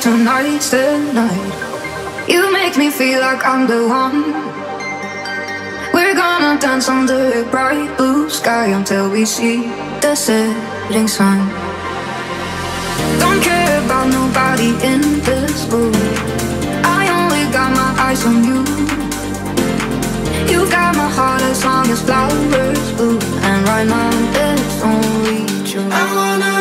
Tonight's the night. You make me feel like I'm the one. We're gonna dance under a bright blue sky until we see the setting sun. Don't care about nobody in this room. I only got my eyes on you. You got my heart as long as flowers bloom, and right now it's only true. I wanna